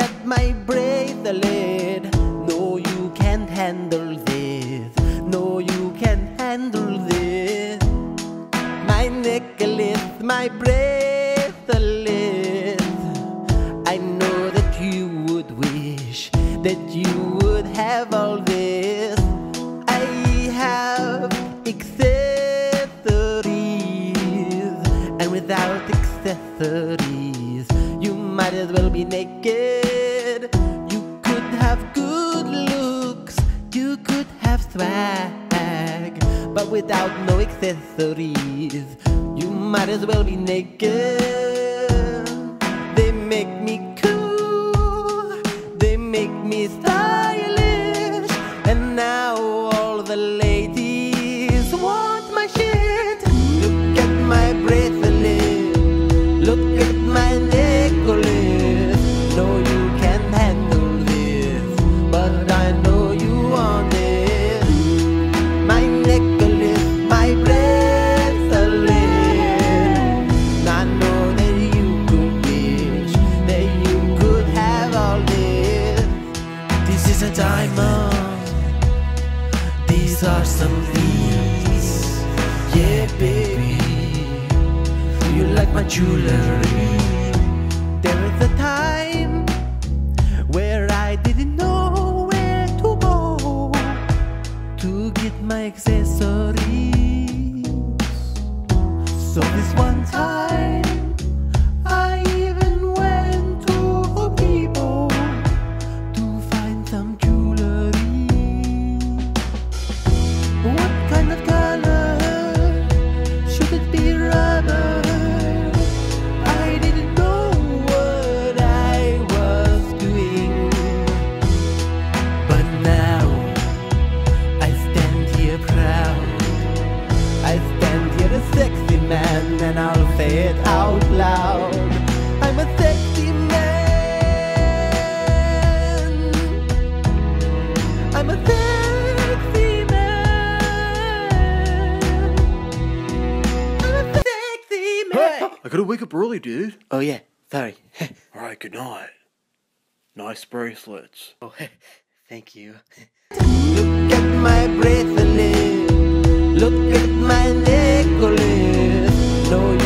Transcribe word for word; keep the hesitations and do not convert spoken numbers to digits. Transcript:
got my bracelet. No, you can't handle this. No, you can't handle this. My necklace, my bracelet. I know that you would wish that you would have all this. I have accessories, and without accessories, you might as well be naked. You could have good looks, you could have swag, but without no accessories, you might as well be naked. They make me cool, they make me stylish, and now all the ladies want my shit. Look at my bracelet, look at my necklace. No, you can't handle this, but I know you want it. My necklace, my bracelet. I know that you could wish that you could have all this. This is a diamond, these are some leaves. Yeah, baby, you like my jewelry. There is a time where I didn't know where to go to get my accessories. So this one time I even went to Home Depot to find some jewelry. What kind of color? Should it be rubber? I didn't know what I was doing, but now I stand here proud. I stand here a sexy man, and I'll say it out loud. I'm a sexy man. I'm a sexy man. I'm a sexy man. I gotta wake up early, dude. Oh yeah, sorry. Alright, good night. Nice bracelets. Oh, thank you. Look at my bracelet, look at my necklace. No,